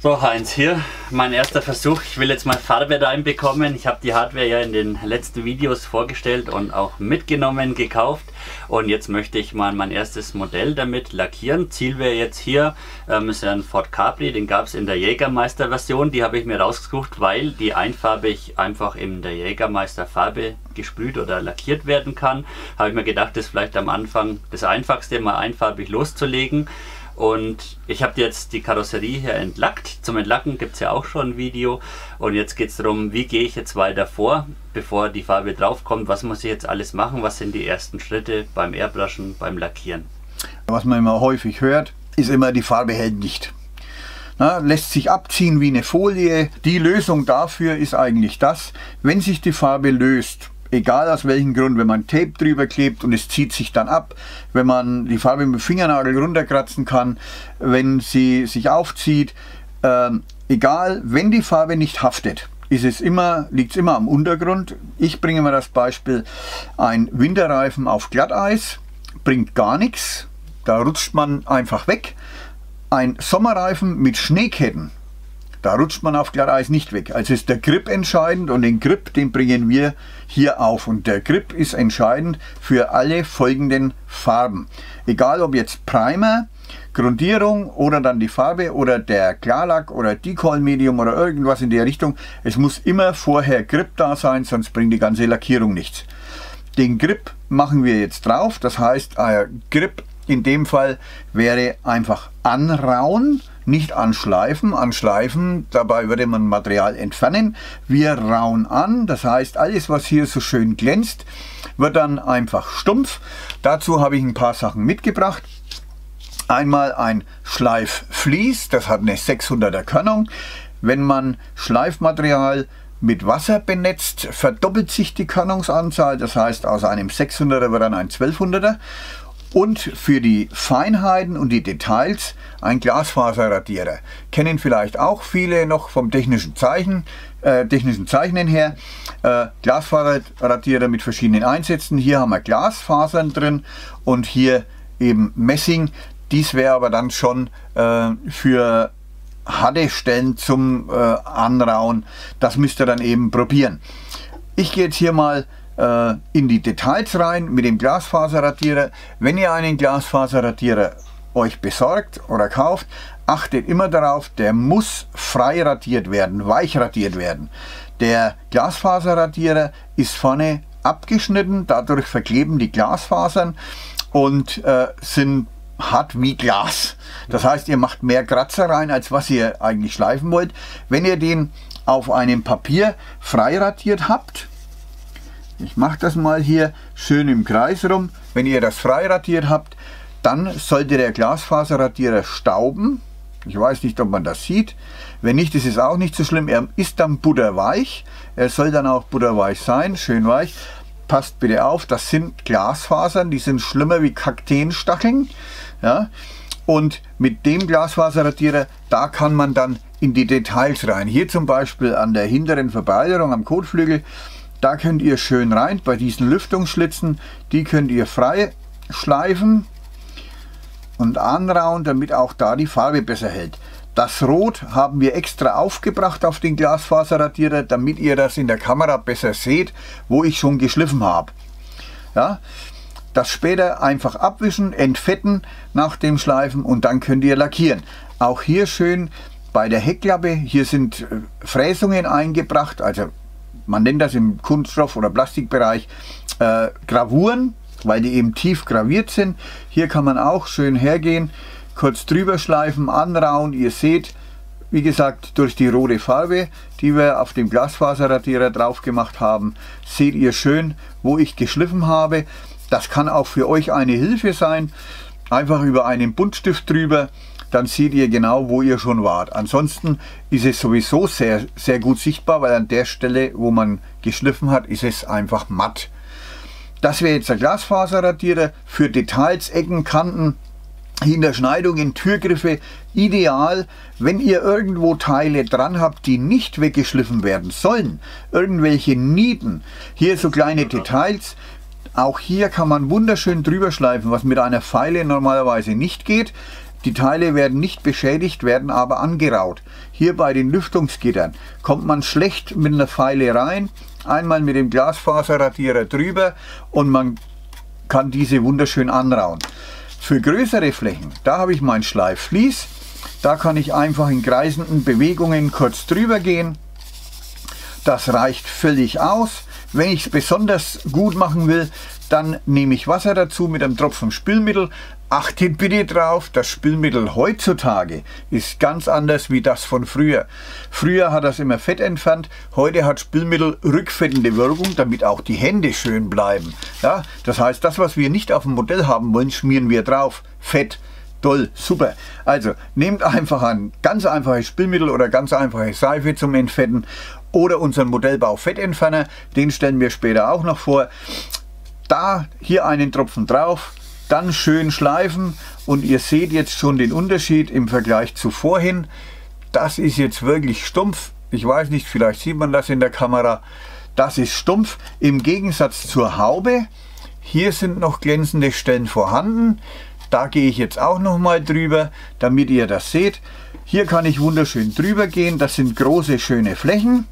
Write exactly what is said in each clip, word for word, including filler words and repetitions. So Heinz, hier mein erster Versuch. Ich will jetzt mal Farbe reinbekommen. Ich habe die Hardware ja in den letzten Videos vorgestellt und auch mitgenommen, gekauft. Und jetzt möchte ich mal mein erstes Modell damit lackieren. Ziel wäre jetzt hier, ähm, ist ja ein Ford Capri, den gab es in der Jägermeister Version. Die habe ich mir rausgesucht, weil die einfarbig einfach in der Jägermeister Farbe gesprüht oder lackiert werden kann. Habe ich mir gedacht, das ist vielleicht am Anfang das Einfachste, mal einfarbig loszulegen. Und ich habe jetzt die Karosserie hier entlackt. Zum Entlacken gibt es ja auch schon ein Video. Und jetzt geht es darum, wie gehe ich jetzt weiter vor, bevor die Farbe drauf kommt. Was muss ich jetzt alles machen? Was sind die ersten Schritte beim Airbrushen, beim Lackieren? Was man immer häufig hört, ist immer, die Farbe hält nicht. Na, lässt sich abziehen wie eine Folie. Die Lösung dafür ist eigentlich das, wenn sich die Farbe löst. Egal aus welchem Grund, wenn man Tape drüber klebt und es zieht sich dann ab, wenn man die Farbe mit dem Fingernagel runterkratzen kann, wenn sie sich aufzieht, ähm, egal, wenn die Farbe nicht haftet, ist es immer, liegt es immer am Untergrund. Ich bringe mal das Beispiel, ein Winterreifen auf Glatteis bringt gar nichts, da rutscht man einfach weg. Ein Sommerreifen mit Schneeketten, da rutscht man auf Glatteis nicht weg. Also ist der Grip entscheidend und den Grip, den bringen wir hier auf. Und der Grip ist entscheidend für alle folgenden Farben. Egal ob jetzt Primer, Grundierung oder dann die Farbe oder der Klarlack oder Decal-Medium oder irgendwas in der Richtung. Es muss immer vorher Grip da sein, sonst bringt die ganze Lackierung nichts. Den Grip machen wir jetzt drauf. Das heißt, Grip in dem Fall wäre einfach anrauen. Nicht anschleifen, anschleifen, dabei würde man Material entfernen. Wir rauen an, das heißt, alles was hier so schön glänzt, wird dann einfach stumpf. Dazu habe ich ein paar Sachen mitgebracht. Einmal ein Schleifflies, das hat eine sechshunderter Körnung. Wenn man Schleifmaterial mit Wasser benetzt, verdoppelt sich die Körnungsanzahl, das heißt, aus einem sechshunderter wird dann ein zwölfhunderter. Und für die Feinheiten und die Details ein Glasfaserradierer. Kennen vielleicht auch viele noch vom technischen Zeichen, äh, technischen Zeichnen her. Äh, Glasfaserradierer mit verschiedenen Einsätzen. Hier haben wir Glasfasern drin und hier eben Messing. Dies wäre aber dann schon äh, für harte Stellen zum äh, Anrauen. Das müsst ihr dann eben probieren. Ich gehe jetzt hier mal in die Details rein mit dem Glasfaserradierer. Wenn ihr einen Glasfaserradierer euch besorgt oder kauft, achtet immer darauf, der muss frei radiert werden, weich radiert werden. Der Glasfaserradierer ist vorne abgeschnitten, dadurch verkleben die Glasfasern und äh, sind hart wie Glas. Das heißt, ihr macht mehr Kratzer rein, als was ihr eigentlich schleifen wollt. Wenn ihr den auf einem Papier frei radiert habt, ich mache das mal hier schön im Kreis rum. Wenn ihr das frei radiert habt, dann sollte der Glasfaserradierer stauben. Ich weiß nicht, ob man das sieht. Wenn nicht, ist es auch nicht so schlimm. Er ist dann butterweich. Er soll dann auch butterweich sein, schön weich. Passt bitte auf, das sind Glasfasern, die sind schlimmer wie Kakteenstacheln. Ja? Und mit dem Glasfaserradierer, da kann man dann in die Details rein. Hier zum Beispiel an der hinteren Verbreiterung am Kotflügel. Da könnt ihr schön rein, bei diesen Lüftungsschlitzen, die könnt ihr frei schleifen und anrauen, damit auch da die Farbe besser hält. Das Rot haben wir extra aufgebracht auf den Glasfaserradierer, damit ihr das in der Kamera besser seht, wo ich schon geschliffen habe. Ja, das später einfach abwischen, entfetten nach dem Schleifen und dann könnt ihr lackieren. Auch hier schön bei der Heckklappe, hier sind Fräsungen eingebracht, also man nennt das im Kunststoff- oder Plastikbereich äh, Gravuren, weil die eben tief graviert sind. Hier kann man auch schön hergehen, kurz drüber schleifen, anrauen. Ihr seht, wie gesagt, durch die rote Farbe, die wir auf dem Glasfaserradierer drauf gemacht haben, seht ihr schön, wo ich geschliffen habe. Das kann auch für euch eine Hilfe sein. Einfach über einen Buntstift drüber, dann seht ihr genau, wo ihr schon wart. Ansonsten ist es sowieso sehr, sehr gut sichtbar, weil an der Stelle, wo man geschliffen hat, ist es einfach matt. Das wäre jetzt der Glasfaserradierer für Details, Ecken, Kanten, Hinterschneidungen, Türgriffe. Ideal, wenn ihr irgendwo Teile dran habt, die nicht weggeschliffen werden sollen. Irgendwelche Nieten, hier so kleine Details. Auch hier kann man wunderschön drüber schleifen, was mit einer Feile normalerweise nicht geht. Die Teile werden nicht beschädigt, werden aber angeraut. Hier bei den Lüftungsgittern kommt man schlecht mit einer Feile rein, einmal mit dem Glasfaserradierer drüber und man kann diese wunderschön anrauen. Für größere Flächen, da habe ich mein Schleifflies, da kann ich einfach in kreisenden Bewegungen kurz drüber gehen. Das reicht völlig aus. Wenn ich es besonders gut machen will, dann nehme ich Wasser dazu mit einem Tropfen Spülmittel. Achtet bitte drauf, das Spülmittel heutzutage ist ganz anders wie das von früher. Früher hat das immer Fett entfernt, heute hat Spülmittel rückfettende Wirkung, damit auch die Hände schön bleiben. Ja, das heißt, das, was wir nicht auf dem Modell haben wollen, schmieren wir drauf. Fett, toll, super. Also nehmt einfach ein ganz einfaches Spülmittel oder ganz einfache Seife zum Entfetten oder unseren Modellbau Fettentferner, den stellen wir später auch noch vor. Da hier einen Tropfen drauf. Dann schön schleifen und ihr seht jetzt schon den Unterschied im Vergleich zu vorhin. Das ist jetzt wirklich stumpf. Ich weiß nicht, vielleicht sieht man das in der Kamera. Das ist stumpf im Gegensatz zur Haube. Hier sind noch glänzende Stellen vorhanden. Da gehe ich jetzt auch nochmal drüber, damit ihr das seht. Hier kann ich wunderschön drüber gehen. Das sind große, schöne Flächen.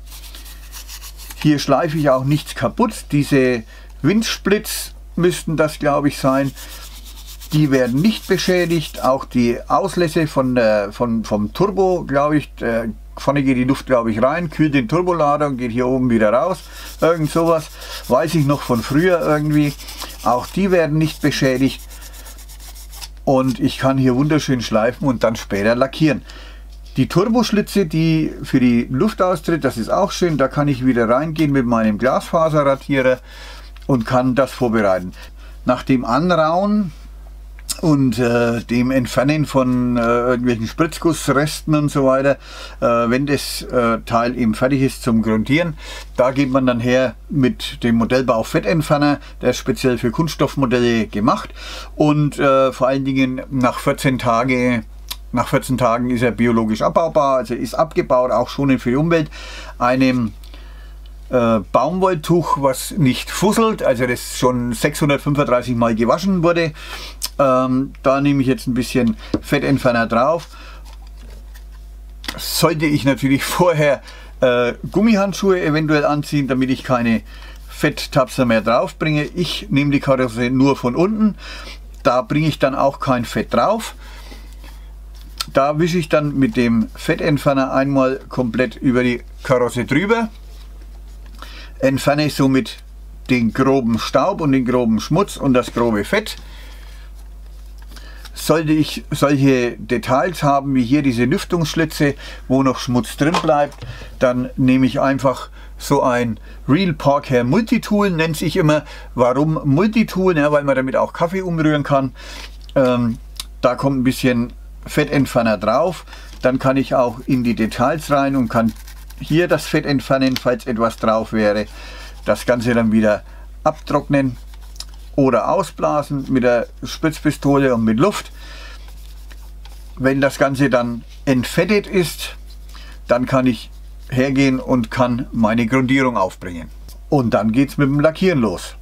Hier schleife ich auch nichts kaputt. Diese Windsplits müssten das, glaube ich, sein. Die werden nicht beschädigt, auch die Auslässe von, äh, von, vom Turbo, glaube ich, äh, vorne geht die Luft, glaube ich, rein, kühlt den Turbolader und geht hier oben wieder raus, irgend sowas, weiß ich noch von früher irgendwie, auch die werden nicht beschädigt und ich kann hier wunderschön schleifen und dann später lackieren. Die Turboschlitze, die für die Luftaustritt, das ist auch schön, da kann ich wieder reingehen mit meinem Glasfaserradierer und kann das vorbereiten. Nach dem Anrauen und äh, dem Entfernen von äh, irgendwelchen Spritzgussresten und so weiter, äh, wenn das äh, Teil eben fertig ist zum Grundieren, da geht man dann her mit dem Modellbau Fettentferner, der ist speziell für Kunststoffmodelle gemacht und äh, vor allen Dingen nach vierzehn Tagen nach vierzehn Tagen ist er biologisch abbaubar, also ist abgebaut, auch schonend für die Umwelt, einem Äh, Baumwolltuch, was nicht fusselt, also das schon sechshundertfünfunddreißig Mal gewaschen wurde. Ähm, da nehme ich jetzt ein bisschen Fettentferner drauf. Sollte ich natürlich vorher äh, Gummihandschuhe eventuell anziehen, damit ich keine Fetttapser mehr drauf bringe. Ich nehme die Karosserie nur von unten, da bringe ich dann auch kein Fett drauf. Da wische ich dann mit dem Fettentferner einmal komplett über die Karosserie drüber. Entferne ich somit den groben Staub und den groben Schmutz und das grobe Fett. Sollte ich solche Details haben, wie hier diese Lüftungsschlitze, wo noch Schmutz drin bleibt, dann nehme ich einfach so ein Real-Pork-Hair-Multitool, nennt sich immer. Warum Multitool? Ja, weil man damit auch Kaffee umrühren kann. Ähm, da kommt ein bisschen Fettentferner drauf. Dann kann ich auch in die Details rein und kann hier das Fett entfernen, falls etwas drauf wäre. Das Ganze dann wieder abtrocknen oder ausblasen mit der Spritzpistole und mit Luft. Wenn das Ganze dann entfettet ist, dann kann ich hergehen und kann meine Grundierung aufbringen. Und dann geht es mit dem Lackieren los.